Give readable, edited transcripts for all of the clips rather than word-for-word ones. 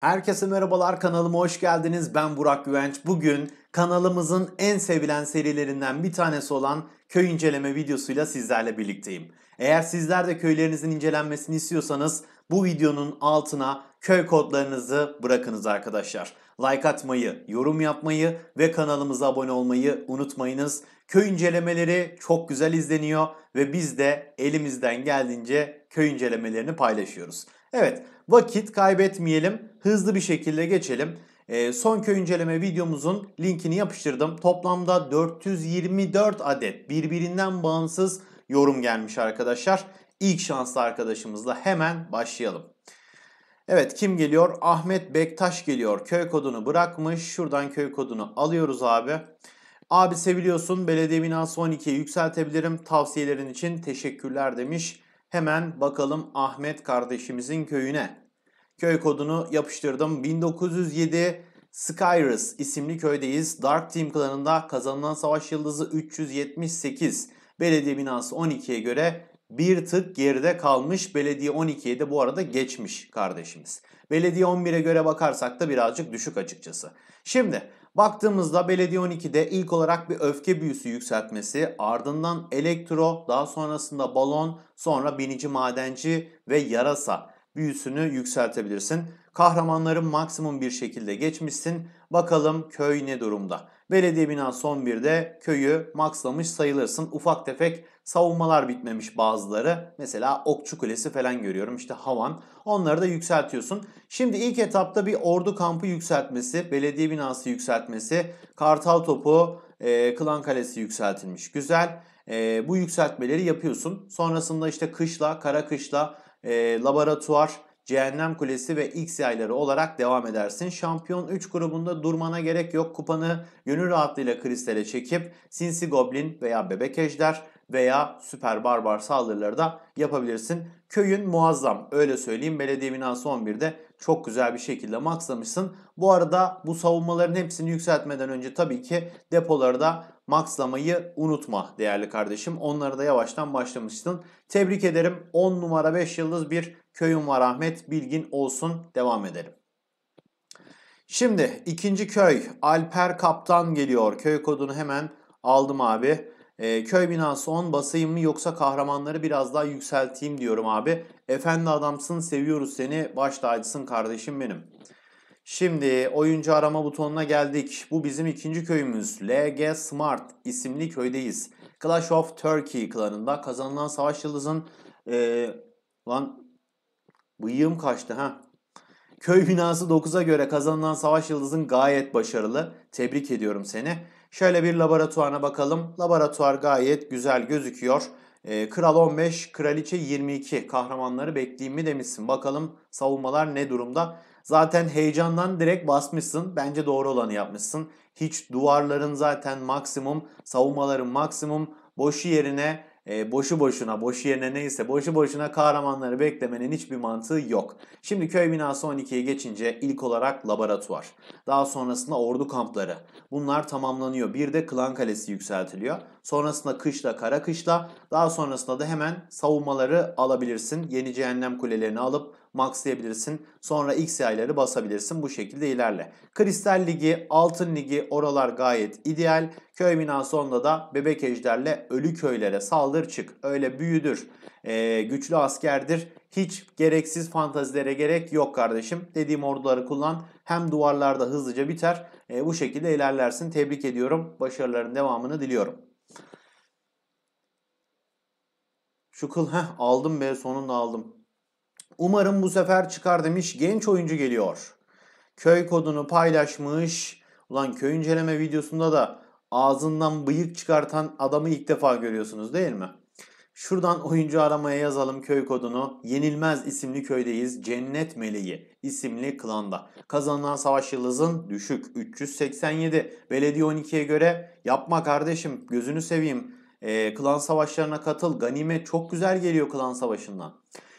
Herkese merhabalar, kanalıma hoş geldiniz. Ben Burak Güvenç. Bugün kanalımızın en sevilen serilerinden bir tanesi olan köy inceleme videosuyla sizlerle birlikteyim. Eğer sizler de köylerinizin incelenmesini istiyorsanız bu videonun altına köy kodlarınızı bırakınız arkadaşlar. Like atmayı, yorum yapmayı ve kanalımıza abone olmayı unutmayınız. Köy incelemeleri çok güzel izleniyor ve biz de elimizden geldiğince köy incelemelerini paylaşıyoruz. Evet, vakit kaybetmeyelim, hızlı bir şekilde geçelim. Son köy inceleme videomuzun linkini yapıştırdım. Toplamda 424 adet birbirinden bağımsız yorum gelmiş arkadaşlar. İlk şanslı arkadaşımızla hemen başlayalım. Evet, kim geliyor? Ahmet Bektaş geliyor. Köy kodunu bırakmış. Şuradan köy kodunu alıyoruz abi. Abi seviliyorsun. Belediye binası 12'ye yükseltebilirim. Tavsiyelerin için teşekkürler demiş. Hemen bakalım Ahmet kardeşimizin köyüne. Köy kodunu yapıştırdım. 1907 Skyris isimli köydeyiz. Dark Team klanında kazanılan savaş yıldızı 378. Belediye binası 12'ye göre bir tık geride kalmış. Belediye 12'ye de bu arada geçmiş kardeşimiz. Belediye 11'e göre bakarsak da birazcık düşük açıkçası. Şimdi baktığımızda belediye 12'de ilk olarak bir öfke büyüsü yükseltmesi, ardından elektro, daha sonrasında balon, sonra binici madenci ve yarasa büyüsünü yükseltebilirsin. Kahramanların maksimum bir şekilde geçmişsin. Bakalım köy ne durumda? Belediye binası 11'de köyü maxlamış sayılırsın. Ufak tefek savunmalar bitmemiş bazıları. Mesela okçu kulesi falan görüyorum, işte havan. Onları da yükseltiyorsun. Şimdi ilk etapta bir ordu kampı yükseltmesi, belediye binası yükseltmesi, kartal topu, klan kalesi yükseltilmiş. Güzel. Bu yükseltmeleri yapıyorsun. Sonrasında işte kışla, kara kışla, laboratuvar, cehennem kulesi ve X yayları olarak devam edersin. Şampiyon 3 grubunda durmana gerek yok. Kupanı gönül rahatlığıyla kristale çekip sinsi goblin veya bebek ejder veya süper barbar saldırıları da yapabilirsin. Köyün muazzam, öyle söyleyeyim. Belediye binası 11'de çok güzel bir şekilde maxlamışsın. Bu arada bu savunmaların hepsini yükseltmeden önce tabii ki depoları da maxlamayı unutma değerli kardeşim. Onları da yavaştan başlamışsın. Tebrik ederim. 10 numara 5 yıldız bir köyün var Ahmet. Bilgin olsun. Devam edelim. Şimdi ikinci köy Alper Kaptan geliyor. Köy kodunu hemen aldım abi. Köy binası 10, basayım mı yoksa kahramanları biraz daha yükselteyim diyorum abi. Efendi adamsın, seviyoruz seni, baş tacısın kardeşim benim. Şimdi oyuncu arama butonuna geldik. Bu bizim ikinci köyümüz. LG Smart isimli köydeyiz. Clash of Turkey klanında kazanılan savaş yıldızın... lan bıyığım kaçtı ha. Köy binası 9'a göre kazanılan savaş yıldızın gayet başarılı. Tebrik ediyorum seni. Şöyle bir laboratuvarına bakalım. Laboratuvar gayet güzel gözüküyor. Kral 15, kraliçe 22. Kahramanları bekleyeyim mi demişsin. Bakalım savunmalar ne durumda? Zaten heyecandan direkt basmışsın. Bence doğru olanı yapmışsın. Hiç duvarların zaten maksimum, savunmaların maksimum. Boşu yerine, boşu boşuna kahramanları beklemenin hiçbir mantığı yok. Şimdi köy binası 12'ye geçince ilk olarak laboratuvar. Daha sonrasında ordu kampları. Bunlar tamamlanıyor. Bir de klan kalesi yükseltiliyor. Sonrasında kışla, kara kışla. Daha sonrasında da hemen savunmaları alabilirsin. Yeni cehennem kulelerini alıp maxlayabilirsin. Sonra X yayları basabilirsin. Bu şekilde ilerle. Kristal Ligi, Altın Ligi, oralar gayet ideal. Köy binası 10'da da bebek ejderle ölü köylere saldır çık. Öyle büyüdür, güçlü askerdir. Hiç gereksiz fantazilere gerek yok kardeşim. Dediğim orduları kullan. Hem duvarlarda hızlıca biter. Bu şekilde ilerlersin. Tebrik ediyorum. Başarıların devamını diliyorum. Şu kıl aldım be, sonunda aldım. Umarım bu sefer çıkar demiş. Genç oyuncu geliyor. Köy kodunu paylaşmış. Ulan köy inceleme videosunda da ağzından bıyık çıkartan adamı ilk defa görüyorsunuz değil mi? Şuradan oyuncu aramaya yazalım köy kodunu. Yenilmez isimli köydeyiz. Cennet Meleği isimli klanda. Kazanılan savaş yıldızın düşük 387. Belediye 12'ye göre yapma kardeşim, gözünü seveyim. Klan savaşlarına katıl. Ganimet çok güzel geliyor klan savaşından.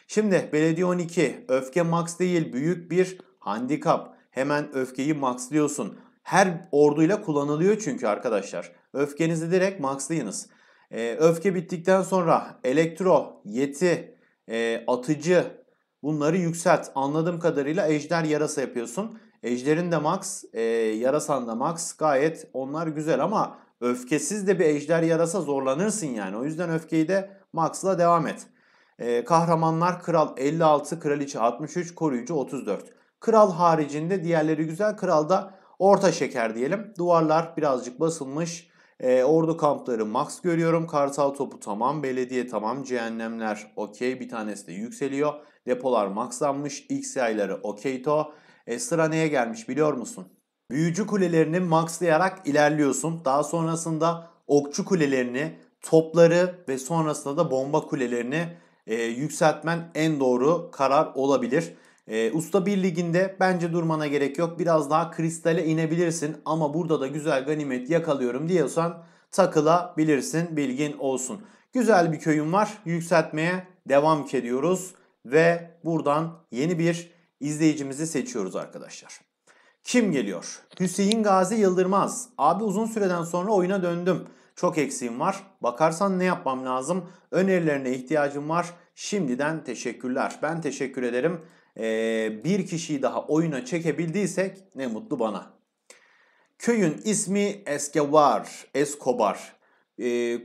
Şimdi belediye 12, öfke max değil, büyük bir handikap. Hemen öfkeyi maxlıyorsun. Her orduyla kullanılıyor çünkü arkadaşlar. Öfkenizi direkt maxlayınız. Öfke bittikten sonra elektro, yeti, atıcı, Bunları yükselt. Anladığım kadarıyla ejder yarasa yapıyorsun. Ejderin de max, yarasan da max. Gayet onlar güzel ama öfkesiz de bir ejder yarasa zorlanırsın yani. O yüzden öfkeyi de max'la devam et. Kahramanlar kral 56, kraliçe 63, koruyucu 34. Kral haricinde diğerleri güzel. Kralda orta şeker diyelim. Duvarlar birazcık basılmış. Ordu kampları max görüyorum. Kartal topu tamam. Belediye tamam. Cehennemler okey. Bir tanesi de yükseliyor. Depolar maxlanmış. X yayları okey to. Sıra neye gelmiş biliyor musun? Büyücü kulelerini maxlayarak ilerliyorsun. Daha sonrasında okçu kulelerini, topları ve sonrasında da bomba kulelerini yükseltmen en doğru karar olabilir. Usta 1 liginde bence durmana gerek yok. Biraz daha kristale inebilirsin ama burada da güzel ganimet yakalıyorum diyorsan takılabilirsin, bilgin olsun. Güzel bir köyüm var. Yükseltmeye devam ediyoruz ve buradan yeni bir izleyicimizi seçiyoruz arkadaşlar. Kim geliyor? Hüseyin Gazi Yıldırmaz. Abi uzun süreden sonra oyuna döndüm. Çok eksiğim var. Bakarsan ne yapmam lazım? Önerilerine ihtiyacım var. Şimdiden teşekkürler. Ben teşekkür ederim. Bir kişiyi daha oyuna çekebildiysek ne mutlu bana. Köyün ismi Eskevar.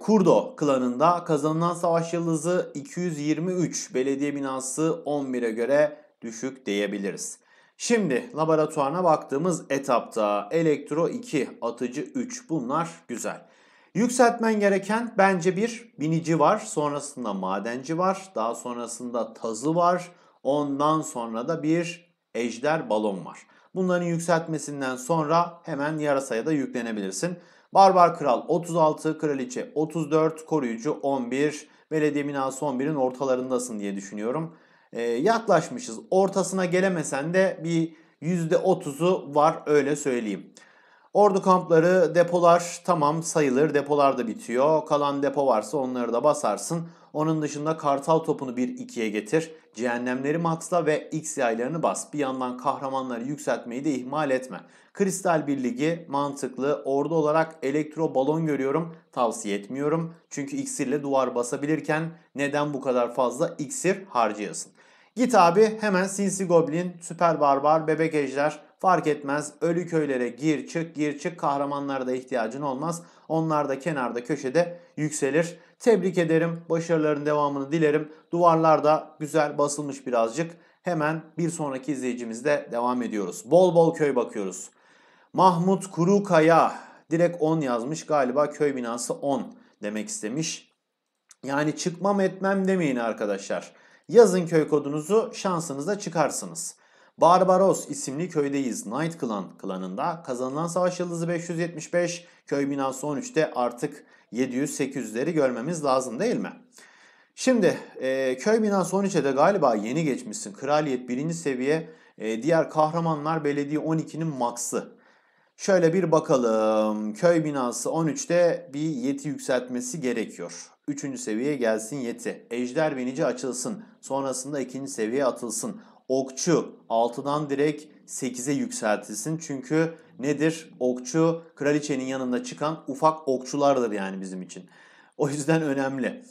Kurdo klanında kazanılan savaş yıldızı 223. Belediye binası 11'e göre düşük diyebiliriz. Şimdi laboratuvarına baktığımız etapta elektro 2, atıcı 3. Bunlar güzel. Yükseltmen gereken bence bir binici var. Sonrasında madenci var. Daha sonrasında tazı var. Ondan sonra da bir ejder balon var. Bunların yükseltmesinden sonra hemen yarasaya da yüklenebilirsin. Barbar kral 36, kraliçe 34, koruyucu 11. Belediye binası 11'in ortalarındasın diye düşünüyorum. Yaklaşmışız. Ortasına gelemesen de bir %30'u var öyle söyleyeyim. Ordu kampları, depolar tamam sayılır. Depolar da bitiyor. Kalan depo varsa onları da basarsın. Onun dışında kartal topunu 1-2'ye getir. Cehennemleri maxla ve X yaylarını bas. Bir yandan kahramanları yükseltmeyi de ihmal etme. Kristal birliği mantıklı. Ordu olarak elektro balon görüyorum. Tavsiye etmiyorum. Çünkü iksirle duvar basabilirken neden bu kadar fazla iksir harcayasın? Git abi hemen sinsi goblin, süper barbar, bebek ejder fark etmez. Ölü köylere gir çık gir çık, kahramanlara da ihtiyacın olmaz. Onlar da kenarda köşede yükselir. Tebrik ederim. Başarıların devamını dilerim. Duvarlar da güzel basılmış birazcık. Hemen bir sonraki izleyicimizle devam ediyoruz. Bol bol köy bakıyoruz. Mahmut Kurukaya direkt 10 yazmış. Galiba köy binası 10 demek istemiş. Yani çıkmam etmem demeyin arkadaşlar. Yazın köy kodunuzu, şansınızla çıkarsınız. Barbaros isimli köydeyiz. Knight klanında kazanılan savaş yıldızı 575. Köy binası 13'te artık 700-800'leri görmemiz lazım değil mi? Şimdi köy binası 13'e de galiba yeni geçmişsin. Kraliyet 1. seviye, diğer kahramanlar belediye 12'nin maksı. Şöyle bir bakalım. Köy binası 13'te bir yeti yükseltmesi gerekiyor. 3. seviyeye gelsin yeti. Ejder binici açılsın. Sonrasında 2. seviyeye atılsın. Okçu 6'dan direkt 8'e yükseltilsin. Çünkü nedir? Okçu kraliçenin yanında çıkan ufak okçulardır yani bizim için. O yüzden önemli.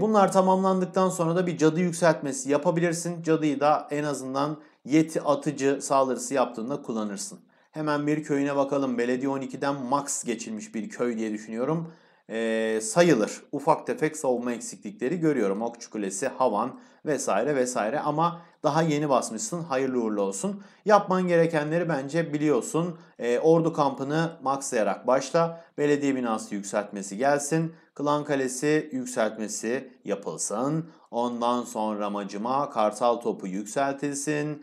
Bunlar tamamlandıktan sonra da bir cadı yükseltmesi yapabilirsin. Cadıyı da en azından yeti atıcı saldırısı yaptığında kullanırsın. Hemen bir köyüne bakalım. Belediye 12'den max geçilmiş bir köy diye düşünüyorum. Sayılır. Ufak tefek savunma eksiklikleri görüyorum. Okçu Kulesi, Havan vesaire vesaire ama daha yeni basmışsın. Hayırlı uğurlu olsun. Yapman gerekenleri bence biliyorsun. Ordu kampını maxlayarak başla. Belediye binası yükseltmesi gelsin. Klan Kalesi yükseltmesi yapılsın. Ondan sonra amacıma kartal topu yükseltilsin.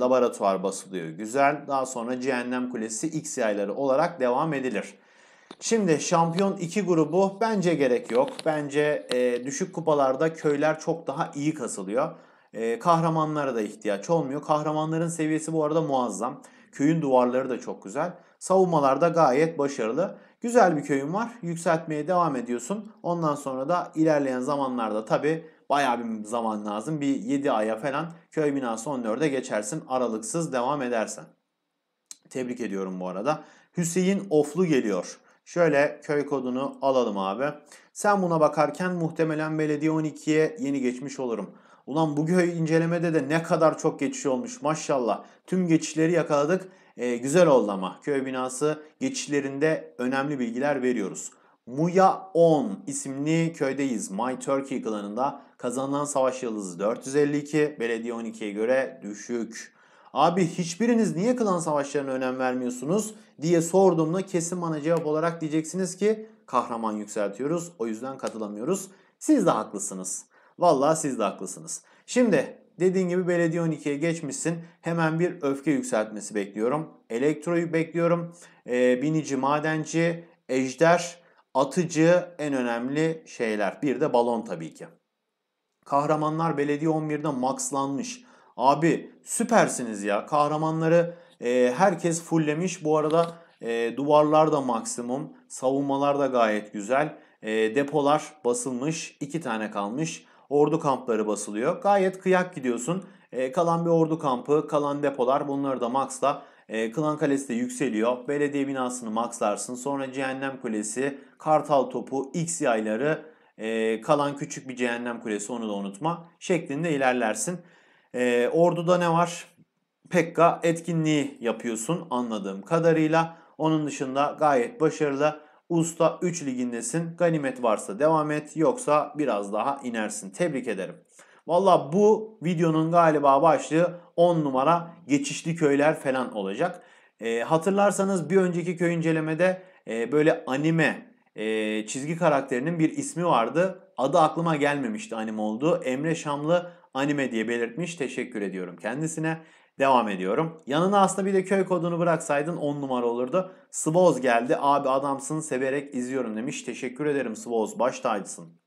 Laboratuvar basılıyor. Güzel. Daha sonra Cehennem Kulesi X yayları olarak devam edilir. Şimdi şampiyon 2 grubu bence gerek yok. Bence düşük kupalarda köyler çok daha iyi kasılıyor. Kahramanlara da ihtiyaç olmuyor. Kahramanların seviyesi bu arada muazzam. Köyün duvarları da çok güzel. Savunmalarda gayet başarılı. Güzel bir köyün var. Yükseltmeye devam ediyorsun. Ondan sonra da ilerleyen zamanlarda tabi bayağı bir zaman lazım. Bir 7 aya falan köy binası 14'e geçersin. Aralıksız devam edersen. Tebrik ediyorum bu arada. Hüseyin Oflu geliyor. Şöyle köy kodunu alalım abi. Sen buna bakarken muhtemelen belediye 12'ye yeni geçmiş olurum. Ulan bu köy incelemede de ne kadar çok geçiş olmuş maşallah. Tüm geçişleri yakaladık. Güzel oldu ama. Köy binası geçişlerinde önemli bilgiler veriyoruz. Muya 10 isimli köydeyiz. My Turkey klanında kazanılan savaş yıldızı 452. Belediye 12'ye göre düşük. Abi hiçbiriniz niye klan savaşlarına önem vermiyorsunuz diye sorduğumda kesin bana cevap olarak diyeceksiniz ki kahraman yükseltiyoruz. O yüzden katılamıyoruz. Siz de haklısınız. Vallahi siz de haklısınız. Şimdi dediğin gibi belediye 12'ye geçmişsin. Hemen bir öfke yükseltmesi bekliyorum. Elektroyu bekliyorum. Binici, madenci, ejder, atıcı en önemli şeyler. Bir de balon tabii ki. Kahramanlar belediye 11'de maxlanmış. Abi süpersiniz ya. Kahramanları herkes fulllemiş. Bu arada duvarlar da maksimum. Savunmalar da gayet güzel. Depolar basılmış. 2 tane kalmış. Ordu kampları basılıyor. Gayet kıyak gidiyorsun. Kalan bir ordu kampı, kalan depolar, bunları da maxla. Klan Kalesi de yükseliyor. Belediye binasını maxlarsın. Sonra Cehennem Kulesi, Kartal Topu, X yayları, kalan küçük bir Cehennem Kulesi, onu da unutma. Şeklinde ilerlersin. Ordu'da ne var? Pekka etkinliği yapıyorsun anladığım kadarıyla. Onun dışında gayet başarılı. Usta 3 ligindesin. Ganimet varsa devam et. Yoksa biraz daha inersin. Tebrik ederim. Valla bu videonun galiba başlığı 10 numara geçişli köyler falan olacak. Hatırlarsanız bir önceki köy incelemede böyle anime çizgi karakterinin bir ismi vardı. Adı aklıma gelmemişti anime olduğu. Emre Şamlı anime diye belirtmiş. Teşekkür ediyorum kendisine. Devam ediyorum. Yanına aslında bir de köy kodunu bıraksaydın 10 numara olurdu. Swaz geldi. Abi adamsın, severek izliyorum demiş. Teşekkür ederim Swaz. Baş tacısın.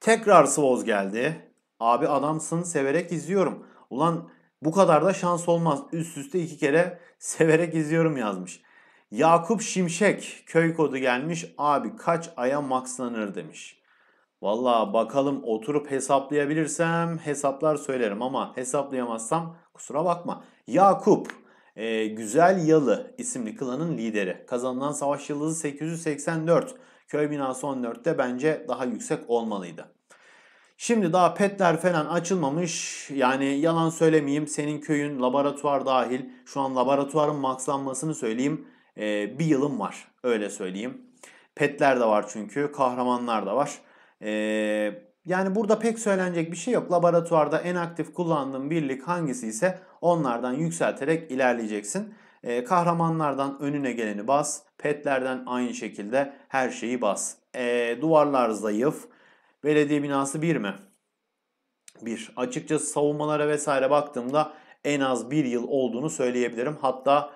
Tekrar Swaz geldi. Abi adamsın, severek izliyorum. Ulan bu kadar da şans olmaz. Üst üste 2 kere severek izliyorum yazmış. Yakup Şimşek köy kodu gelmiş. Abi kaç aya maxlanır demiş. Valla bakalım, oturup hesaplayabilirsem hesaplar söylerim ama hesaplayamazsam kusura bakma. Yakup Güzel Yalı isimli klanın lideri. Kazanılan savaş yıldızı 884. Köy binası 14'te bence daha yüksek olmalıydı. Şimdi daha petler falan açılmamış. Yani yalan söylemeyeyim, senin köyün laboratuvar dahil. Şu an laboratuvarın maxlanmasını söyleyeyim. Bir yılım var öyle söyleyeyim. Petler de var çünkü, kahramanlar da var. Yani burada pek söylenecek bir şey yok. Laboratuvarda en aktif kullandığın birlik hangisi ise onlardan yükselterek ilerleyeceksin. Kahramanlardan önüne geleni bas. Petlerden aynı şekilde her şeyi bas. Duvarlar zayıf. Belediye binası 1 mi? 1. Açıkçası savunmalara vesaire baktığımda en az 1 yıl olduğunu söyleyebilirim. Hatta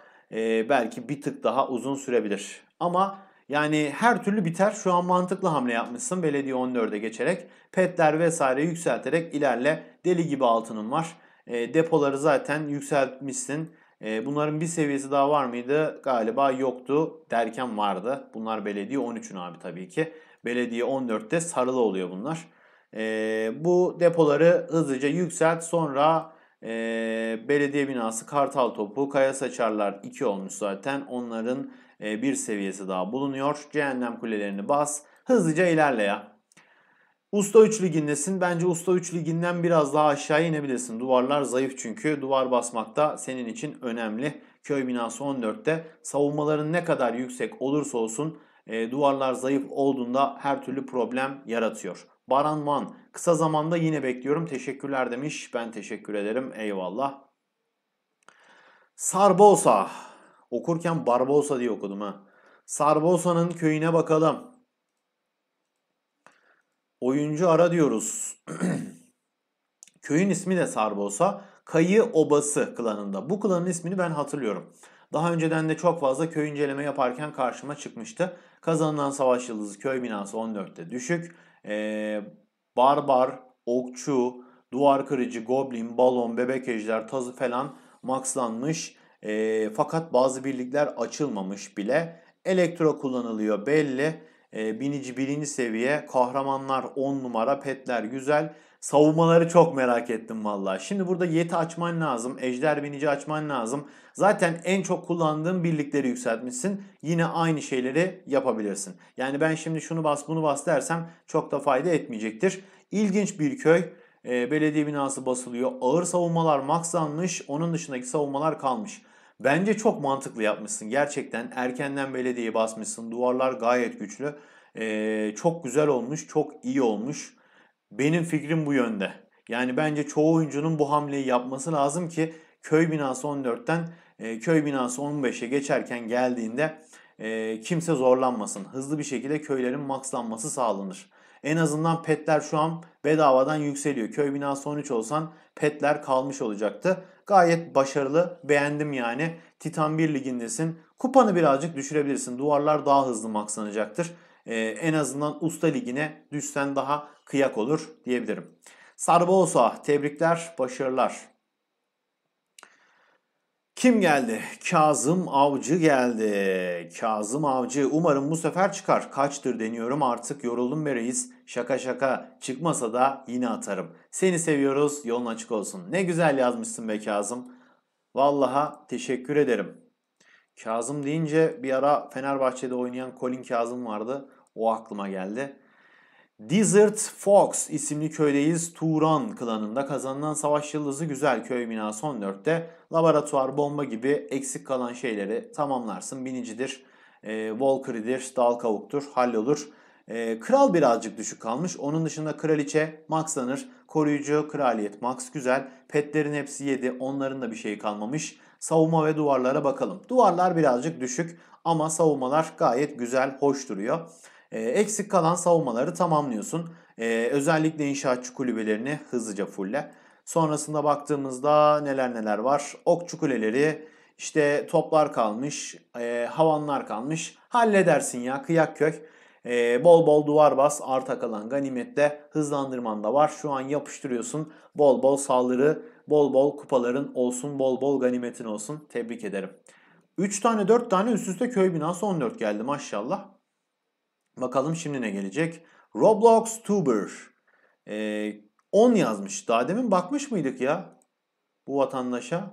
belki bir tık daha uzun sürebilir. Ama... Yani her türlü biter. Şu an mantıklı hamle yapmışsın. Belediye 14'e geçerek petler vesaire yükselterek ilerle. Deli gibi altının var. Depoları zaten yükseltmişsin. Bunların bir seviyesi daha var mıydı? Galiba yoktu derken vardı. Bunlar belediye 13'ün abi tabii ki. Belediye 14'te sarılı oluyor bunlar. Bu depoları hızlıca yükselt. Sonra belediye binası, Kartal Topu, Kaya Saçarlar 2 olmuş zaten. Onların... bir seviyesi daha bulunuyor. Cehennem kulelerini bas. Hızlıca ilerle ya. Usta 3 ligindesin. Bence Usta 3 liginden biraz daha aşağı inebilirsin. Duvarlar zayıf çünkü. Duvar basmak da senin için önemli. Köy binası 14'te. Savunmaların ne kadar yüksek olursa olsun duvarlar zayıf olduğunda her türlü problem yaratıyor. Baranman kısa zamanda yine bekliyorum. Teşekkürler demiş. Ben teşekkür ederim. Eyvallah. Sarbosa. Okurken Barbosa diye okudum ha. Sarbosa'nın köyüne bakalım. Oyuncu ara diyoruz. Köyün ismi de Sarbosa. Kayı Obası klanında. Bu klanın ismini ben hatırlıyorum. Daha önceden de çok fazla köy inceleme yaparken karşıma çıkmıştı. Kazanılan savaş yıldızı köy binası 14'te düşük. Barbar, okçu, duvar kırıcı, goblin, balon, bebek ejder, tazı falan maxlanmış. Fakat bazı birlikler açılmamış bile. Elektro kullanılıyor belli. Binici 1. seviye. Kahramanlar 10 numara. Petler güzel. Savunmaları çok merak ettim vallahi. Şimdi burada yeti açman lazım. Ejder binici açman lazım. Zaten en çok kullandığın birlikleri yükseltmişsin. Yine aynı şeyleri yapabilirsin. Yani ben şimdi şunu bas bunu bas dersem çok da fayda etmeyecektir. İlginç bir köy. belediye binası basılıyor. Ağır savunmalar maksanmış, onun dışındaki savunmalar kalmış. Bence çok mantıklı yapmışsın. Gerçekten erkenden belediyeyi basmışsın. Duvarlar gayet güçlü. Çok güzel olmuş, çok iyi olmuş. Benim fikrim bu yönde. Yani bence çoğu oyuncunun bu hamleyi yapması lazım ki köy binası 14'ten köy binası 15'e geçerken geldiğinde kimse zorlanmasın. Hızlı bir şekilde köylerin maxlanması sağlanır. En azından petler şu an bedavadan yükseliyor. Köy binası 13 olsan petler kalmış olacaktı. Gayet başarılı, beğendim yani. Titan 1 ligindesin. Kupanı birazcık düşürebilirsin. Duvarlar daha hızlı maxlanacaktır. En azından usta ligine düşsen daha kıyak olur diyebilirim. Sarbosa, tebrikler, başarılar. Kim geldi? Kazım Avcı geldi. Kazım Avcı, umarım bu sefer çıkar. Kaçtır deniyorum artık, yoruldum be reis. Şaka şaka, çıkmasa da yine atarım. Seni seviyoruz, yolun açık olsun. Ne güzel yazmışsın be Kazım. Vallaha teşekkür ederim. Kazım deyince bir ara Fenerbahçe'de oynayan Colin Kazım vardı. O aklıma geldi. Desert Fox isimli köydeyiz. Turan klanında kazanılan savaş yıldızı güzel. Köy binası 14'te laboratuvar, bomba gibi eksik kalan şeyleri tamamlarsın. Binicidir, Valkyrie'dir, dal kavuktur, hallolur. Kral birazcık düşük kalmış. Onun dışında kraliçe maxlanır. Koruyucu, kraliyet max güzel. Petlerin hepsi 7. Onların da bir şey kalmamış. Savunma ve duvarlara bakalım. Duvarlar birazcık düşük ama savunmalar gayet güzel, hoş duruyor. Eksik kalan savunmaları tamamlıyorsun. Özellikle inşaatçı kulübelerini hızlıca fulle. Sonrasında baktığımızda neler neler var. Okçu kuleleri, işte toplar kalmış, havanlar kalmış. Halledersin ya, kıyak kök. Bol bol duvar bas, arta kalan ganimette hızlandırman da var. Şu an yapıştırıyorsun. Bol bol saldırı, bol bol kupaların olsun, bol bol ganimetin olsun. Tebrik ederim. 3 tane 4 tane üst üste köy binası 14 geldi maşallah. Bakalım şimdi ne gelecek? Roblox Tuber. 10 yazmış. Daha demin bakmış mıydık ya bu vatandaşa?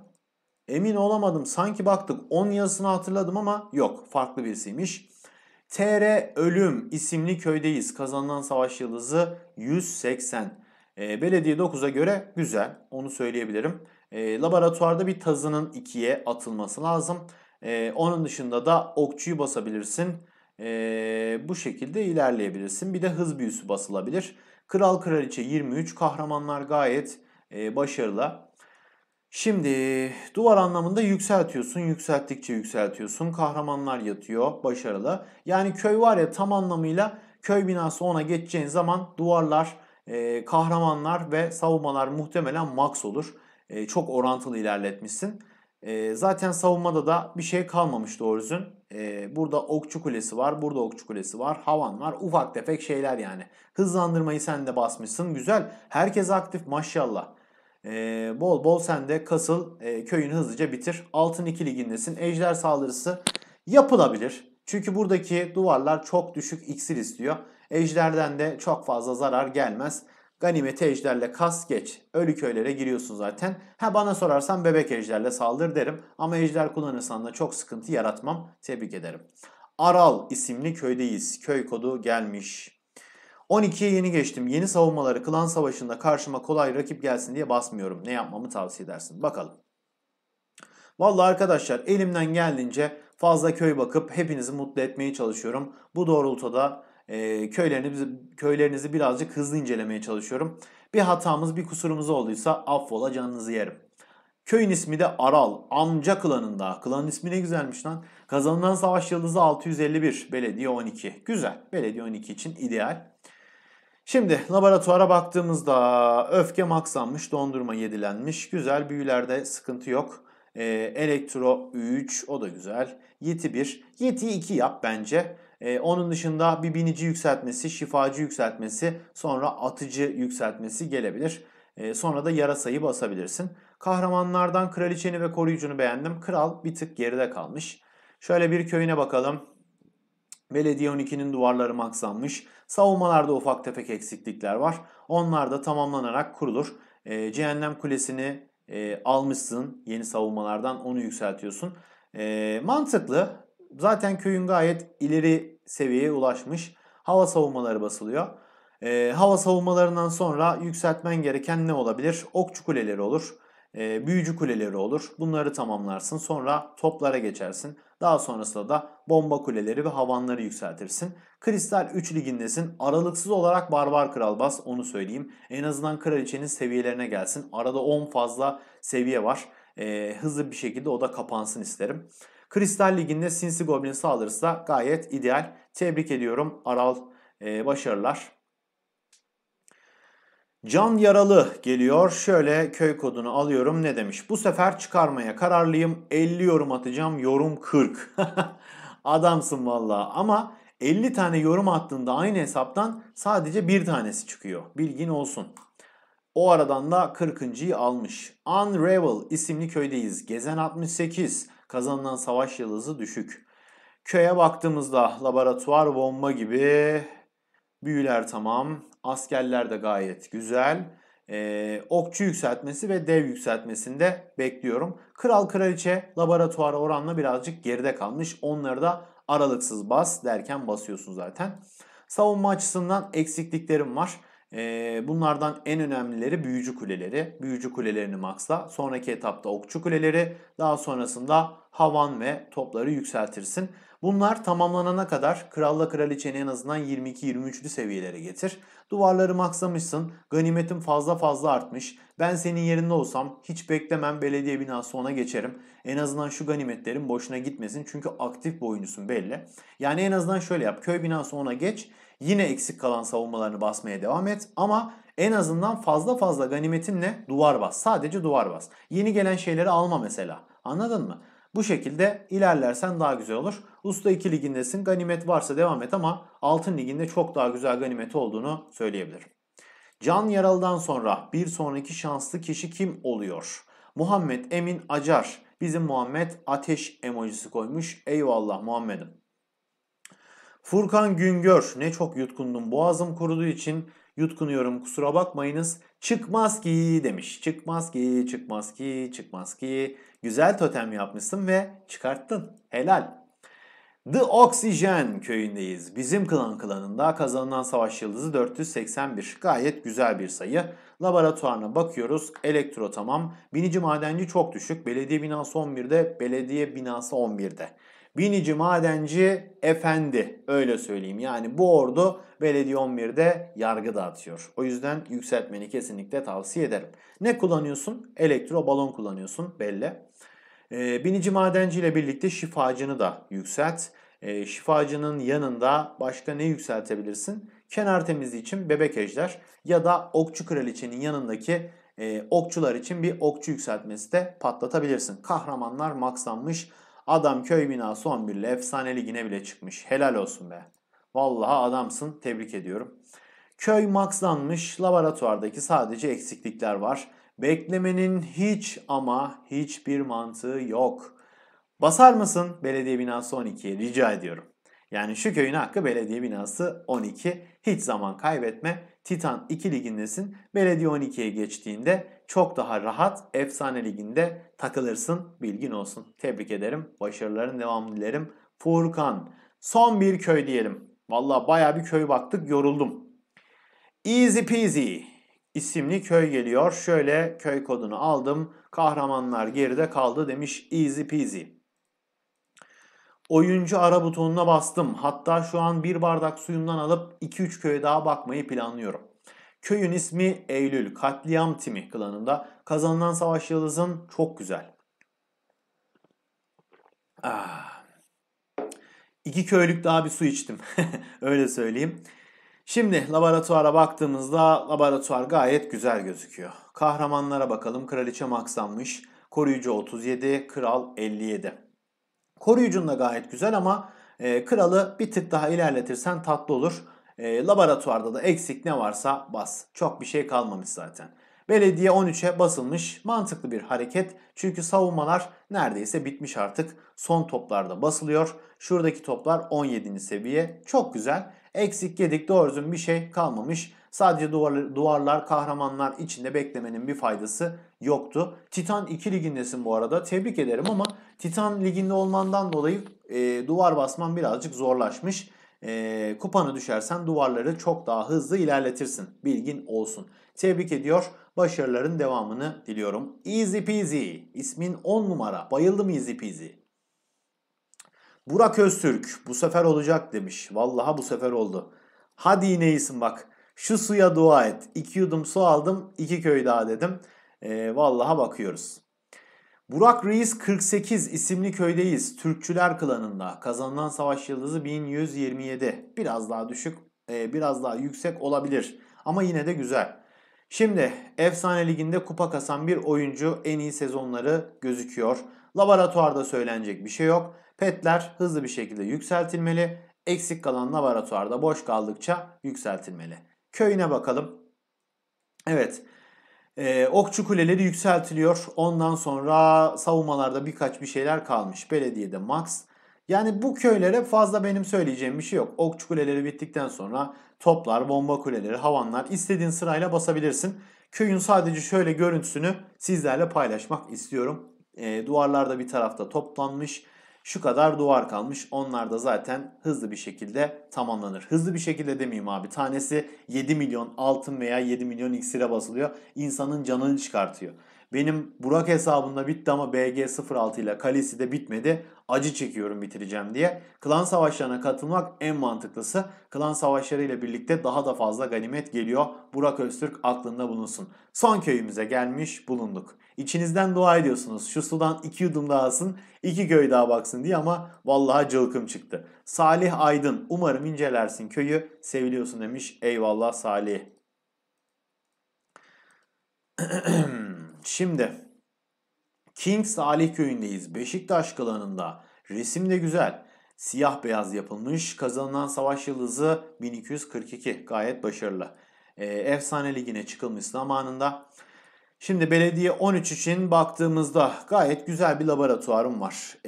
Emin olamadım. Sanki baktık. 10 yazısını hatırladım ama yok. Farklı birisiymiş. TR Ölüm isimli köydeyiz. Kazanılan savaş yıldızı 180. Belediye 9'a göre güzel. Onu söyleyebilirim. Laboratuvarda bir tazının 2'ye atılması lazım. Onun dışında da okçuyu basabilirsin. Bu şekilde ilerleyebilirsin. Bir de hız büyüsü basılabilir. Kral kraliçe 23. Kahramanlar gayet başarılı. Şimdi duvar anlamında yükseltiyorsun. Yükselttikçe yükseltiyorsun. Kahramanlar yatıyor. Başarılı. Yani köy var ya, tam anlamıyla köy binası 10'a geçeceğin zaman duvarlar, kahramanlar ve savunmalar muhtemelen max olur. Çok orantılı ilerletmişsin. Zaten savunmada da bir şey kalmamış doğrusu. Burada okçu kulesi var, burada okçu kulesi var, havan var, ufak tefek şeyler yani. Hızlandırmayı sen de basmışsın, güzel. Herkes aktif maşallah. Bol bol sen de kasıl, köyünü hızlıca bitir. Altın 2 ligindesin. Ejder saldırısı yapılabilir. Çünkü buradaki duvarlar çok düşük iksir istiyor. Ejderden de çok fazla zarar gelmez. Ganimeti ejderle kas, geç. Ölü köylere giriyorsun zaten. Ha, bana sorarsan bebek ejderle saldır derim. Ama ejder kullanırsan da çok sıkıntı yaratmam. Tebrik ederim. Aral isimli köydeyiz. Köy kodu gelmiş. 12'ye yeni geçtim. Yeni savunmaları klan savaşında karşıma kolay rakip gelsin diye basmıyorum. Ne yapmamı tavsiye edersin? Bakalım. Vallahi arkadaşlar, elimden geldiğince fazla köy bakıp hepinizi mutlu etmeye çalışıyorum. Bu doğrultuda köylerinizi birazcık hızlı incelemeye çalışıyorum. Bir hatamız, bir kusurumuz olduysa affola, canınızı yerim. Köyün ismi de Aral, Amca klanında. Klanın ismi ne güzelmiş lan. Kazanılan savaş yıldızı 651, belediye 12. Güzel, belediye 12 için ideal. Şimdi laboratuvara baktığımızda öfke maxlanmış, dondurma yedilenmiş. Güzel, büyülerde sıkıntı yok. Elektro 3, o da güzel. Yeti 1, yeti 2 yap bence. Onun dışında bir binici yükseltmesi, şifacı yükseltmesi, sonra atıcı yükseltmesi gelebilir. Sonra da yarasayı basabilirsin. Kahramanlardan kraliçeni ve koruyucunu beğendim. Kral bir tık geride kalmış. Şöyle bir köyüne bakalım. Belediye 12'nin duvarları maxlanmış. Savunmalarda ufak tefek eksiklikler var. Onlar da tamamlanarak kurulur. Cehennem kulesini almışsın yeni savunmalardan, onu yükseltiyorsun. Mantıklı. Zaten köyün gayet ileri seviyeye ulaşmış. Hava savunmaları basılıyor. Hava savunmalarından sonra yükseltmen gereken ne olabilir? Okçu kuleleri olur, büyücü kuleleri olur. Bunları tamamlarsın. Sonra toplara geçersin. Daha sonrasında da bomba kuleleri ve havanları yükseltirsin. Kristal 3 ligindesin. Aralıksız olarak Barbar Kral bas, onu söyleyeyim. En azından kraliçenin seviyelerine gelsin. Arada 10 fazla seviye var. Hızlı bir şekilde o da kapansın isterim. Kristal liginde Sinsi Goblin saldırırsa gayet ideal. Tebrik ediyorum. Aral, başarılar. Can Yaralı geliyor. Şöyle köy kodunu alıyorum. Ne demiş? Bu sefer çıkarmaya kararlıyım. 50 yorum atacağım. Yorum 40. Adamsın vallahi. Ama 50 tane yorum attığında aynı hesaptan sadece bir tanesi çıkıyor. Bilgin olsun. O aradan da 40.'yı almış. Unravel isimli köydeyiz. Gezen 68. Kazanılan savaş yıldızı düşük. Köye baktığımızda laboratuvar bomba gibi. Büyüler tamam. Askerler de gayet güzel. Okçu yükseltmesi ve dev yükseltmesini de bekliyorum. Kral kraliçe laboratuvara oranla birazcık geride kalmış. Onları da aralıksız bas derken basıyorsun zaten. Savunma açısından eksikliklerim var. Bunlardan en önemlileri büyücü kuleleri. Büyücü kulelerini maxla. Sonraki etapta okçu kuleleri. Daha sonrasında havan ve topları yükseltirsin. Bunlar tamamlanana kadar kralla kraliçeni en azından 22-23'lü seviyelere getir. Duvarları maxlamışsın. Ganimetin fazla artmış. Ben senin yerinde olsam hiç beklemem, belediye binası ona geçerim. En azından şu ganimetlerin boşuna gitmesin. Çünkü aktif bir oyuncusun belli. Yani en azından şöyle yap. Köy binası ona geç. Yine eksik kalan savunmalarını basmaya devam et. Ama en azından fazla ganimetinle duvar bas. Sadece duvar bas. Yeni gelen şeyleri alma mesela. Anladın mı? Bu şekilde ilerlersen daha güzel olur. Usta 2 ligindesin. Ganimet varsa devam et ama altın liginde çok daha güzel ganimet olduğunu söyleyebilirim. Can Yaralı'dan sonra bir sonraki şanslı kişi kim oluyor? Muhammed Emin Acar. Bizim Muhammed ateş emojisi koymuş. Eyvallah Muhammed'im. Furkan Güngör. Ne çok yutkundum. Boğazım kuruduğu için yutkunuyorum. Kusura bakmayınız. Çıkmaz ki demiş. Çıkmaz ki. Güzel totem yapmışsın ve çıkarttın. Helal. The Oxygen köyündeyiz. Bizim klanında kazanılan savaş yıldızı 481. Gayet güzel bir sayı. Laboratuvarına bakıyoruz. Elektro tamam. Binici madenci çok düşük. Belediye binası 11'de. Binici madenci efendi. Öyle söyleyeyim. Yani bu ordu belediye 11'de yargı dağıtıyor. O yüzden yükseltmeni kesinlikle tavsiye ederim. Ne kullanıyorsun? Elektro balon kullanıyorsun. Belli. Binici madenci ile birlikte şifacını da yükselt. Şifacının yanında başka ne yükseltebilirsin? Kenar temizliği için bebek ejder ya da okçu kraliçenin yanındaki okçular için bir okçu yükseltmesi de patlatabilirsin. Kahramanlar maxlanmış. Adam köy binası 11 ile efsane ligine bile çıkmış. Helal olsun be. Vallahi adamsın. Tebrik ediyorum. Köy maxlanmış. Laboratuvardaki sadece eksiklikler var. Beklemenin hiç ama hiçbir mantığı yok. Basar mısın belediye binası 12'ye? Rica ediyorum. Yani şu köyün hakkı belediye binası 12. Hiç zaman kaybetme. Titan 2 ligindesin. Belediye 12'ye geçtiğinde çok daha rahat efsane liginde takılırsın. Bilgin olsun. Tebrik ederim. Başarıların devamını dilerim. Furkan. Son bir köy diyelim. Vallahi bayağı bir köy baktık. Yoruldum. Easy Peasy isimli köy geliyor. Şöyle köy kodunu aldım. Kahramanlar geride kaldı demiş Easy Peasy. Oyuncu ara butonuna bastım. Hatta şu an bir bardak suyumdan alıp 2-3 köye daha bakmayı planlıyorum. Köyün ismi Eylül. Katliam Timi klanında. Kazanılan savaş yıldızın çok güzel. İki köylük daha bir su içtim. Öyle söyleyeyim. Şimdi laboratuvara baktığımızda laboratuvar gayet güzel gözüküyor. Kahramanlara bakalım. Kraliçe maxlanmış. Koruyucu 37. Kral 57. Koruyucun da gayet güzel ama kralı bir tık daha ilerletirsen tatlı olur. Laboratuvarda da eksik ne varsa bas. Çok bir şey kalmamış zaten. Belediye 13'e basılmış. Mantıklı bir hareket. Çünkü savunmalar neredeyse bitmiş artık. Son toplarda basılıyor. Şuradaki toplar 17. seviye. Çok güzel. Eksik yedik doğrusu bir şey kalmamış. Sadece duvarlar, kahramanlar içinde beklemenin bir faydası yoktu. Titan 2 ligindesin bu arada. Tebrik ederim ama Titan liginde olmandan dolayı duvar basman birazcık zorlaşmış. kupanı düşersen duvarları çok daha hızlı ilerletirsin. Bilgin olsun. Tebrik ediyor. Başarıların devamını diliyorum. Easy Peasy. İsmin 10 numara. Bayıldım Easy Peasy. Burak Öztürk. Bu sefer olacak demiş. Vallahi bu sefer oldu. Hadi yine iyisin bak. Şu suya dua et. 2 yudum su aldım. 2 köy daha dedim. Vallaha bakıyoruz. Burak Reis 48 isimli köydeyiz. Türkçüler klanında. Kazanılan savaş yıldızı 1127. Biraz daha düşük, biraz daha yüksek olabilir. Ama yine de güzel. Şimdi Efsane Ligi'nde kupa kasan bir oyuncu, en iyi sezonları gözüküyor. Laboratuvarda söylenecek bir şey yok. Petler hızlı bir şekilde yükseltilmeli. Eksik kalan laboratuvarda boş kaldıkça yükseltilmeli. Köyüne bakalım. Evet. Okçu kuleleri yükseltiliyor. Ondan sonra savunmalarda bir şeyler kalmış. Belediyede max. Yani bu köylere fazla benim söyleyeceğim bir şey yok. Okçu kuleleri bittikten sonra toplar, bomba kuleleri, havanlar istediğin sırayla basabilirsin. Köyün sadece şöyle görüntüsünü sizlerle paylaşmak istiyorum. Duvarlarda bir tarafta toplanmış. Şu kadar duvar kalmış. Onlar da zaten hızlı bir şekilde tamamlanır. Hızlı bir şekilde demeyeyim abi. Tanesi 7 milyon altın veya 7 milyon iksire basılıyor. İnsanın canını çıkartıyor. Benim Burak hesabımda bitti ama BG06 ile kalesi de bitmedi. Acı çekiyorum bitireceğim diye. Klan savaşlarına katılmak en mantıklısı. Klan savaşları ile birlikte daha da fazla ganimet geliyor. Burak Öztürk aklında bulunsun. Son köyümüze gelmiş bulunduk. İçinizden dua ediyorsunuz. Şu sudan 2 yudum daha alsın, 2 köy daha baksın diye ama vallahi cılkım çıktı. Salih Aydın, umarım incelersin köyü, seviliyorsun demiş. Eyvallah Salih. Şimdi King Salih köyündeyiz. Beşiktaş klanında. Resim de güzel. Siyah beyaz yapılmış. Kazanılan savaş yıldızı 1242. Gayet başarılı. Efsane Ligi'ne çıkılmış zamanında. Şimdi belediye 13 için baktığımızda gayet güzel bir laboratuvarım var.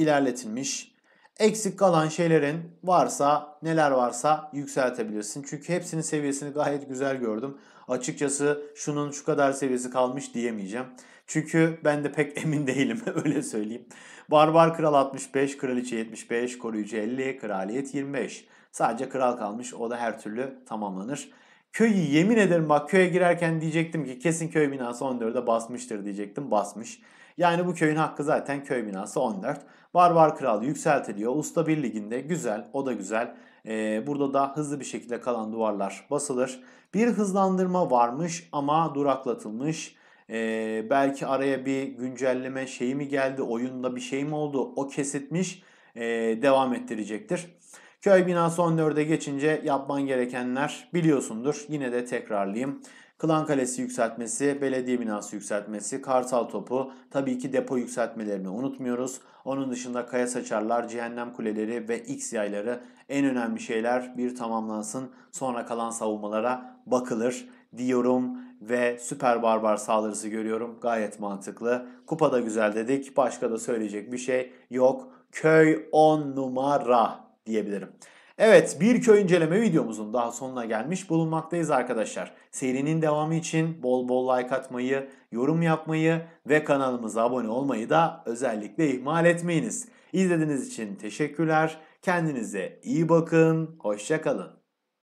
İlerletilmiş. Eksik kalan şeylerin varsa, neler varsa yükseltebilirsin. Çünkü hepsinin seviyesini gayet güzel gördüm. Açıkçası şunun şu kadar seviyesi kalmış diyemeyeceğim. Çünkü ben de pek emin değilim öyle söyleyeyim. Barbar Kral 65, Kraliçe 75, Koruyucu 50, Kraliyet 25. Sadece kral kalmış, o da her türlü tamamlanır. Köyü yemin ederim bak, köye girerken diyecektim ki kesin köy binası 14'e basmıştır diyecektim, basmış. Yani bu köyün hakkı zaten köy binası 14. Barbar Kral yükseltiliyor. Usta 1 liginde güzel, o da güzel. Burada da hızlı bir şekilde kalan duvarlar basılır. Bir hızlandırma varmış ama duraklatılmış. Belki araya bir güncelleme şeyi mi geldi, oyunda bir şey mi oldu, o kesitmiş, devam ettirecektir. Köy binası 14'e geçince yapman gerekenler biliyorsundur. Yine de tekrarlayayım. Klan kalesi yükseltmesi, belediye binası yükseltmesi, kartal topu, tabii ki depo yükseltmelerini unutmuyoruz. Onun dışında kaya saçarlar, cehennem kuleleri ve X yayları en önemli şeyler, bir tamamlansın. Sonra kalan savunmalara bakılır diyorum ve süper barbar saldırısı görüyorum. Gayet mantıklı. Kupa da güzel dedik. Başka da söyleyecek bir şey yok. Köy 10 numara diyebilirim. Evet, bir köy inceleme videomuzun daha sonuna gelmiş bulunmaktayız arkadaşlar. Serinin devamı için bol bol like atmayı, yorum yapmayı ve kanalımıza abone olmayı da özellikle ihmal etmeyiniz. İzlediğiniz için teşekkürler. Kendinize iyi bakın. Hoşça kalın.